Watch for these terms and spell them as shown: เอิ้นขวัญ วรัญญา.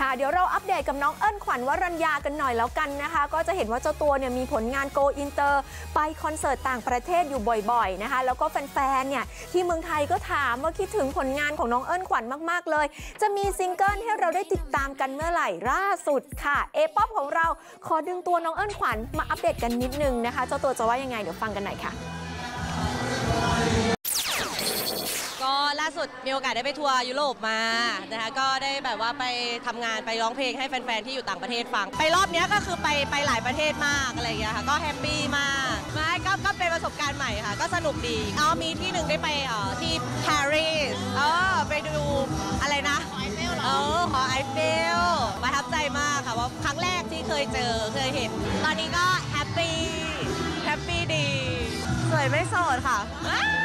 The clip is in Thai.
ค่ะเดี๋ยวเราอัปเดตกับน้องเอิ้นขวัญวรัญญากันหน่อยแล้วกันนะคะก็จะเห็นว่าเจ้าตัวเนี่ยมีผลงานโกอินเตอร์ไปคอนเสิร์ตต่างประเทศอยู่บ่อยๆนะคะแล้วก็แฟนๆเนี่ยที่เมืองไทยก็ถามว่าคิดถึงผลงานของน้องเอิ้นขวัญมากๆเลยจะมีซิงเกิลให้เราได้ติดตามกันเมื่อไหร่ล่าสุดค่ะเอป๊อปของเราขอดึงตัวน้องเอิ้นขวัญมาอัปเดตกันนิดนึงนะคะเจ้าตัวจะว่ายังไงเดี๋ยวฟังกันหน่อยค่ะก็ล่าสุดมีโอกาสได้ไปทัวร์ยุโรปมานะคะก็ได้แบบว่าไปทำงานไปร้องเพลงให้แฟนๆที่อยู่ต่างประเทศฟังไปรอบนี้ก็คือไปหลายประเทศมากอะไรอย่างเงี้ยค่ะก็แฮปปี้มากก็เป็นประสบการณ์ใหม่ค่ะก็สนุกดีอ๋อมีที่หนึ่งได้ไปที่ปารีสไปดูอะไรนะหอไอเฟลประทับใจมากค่ะว่าครั้งแรกที่เคยเจอเคยเห็นตอนนี้ก็แฮปปี้ดีสวยไม่โสดค่ะ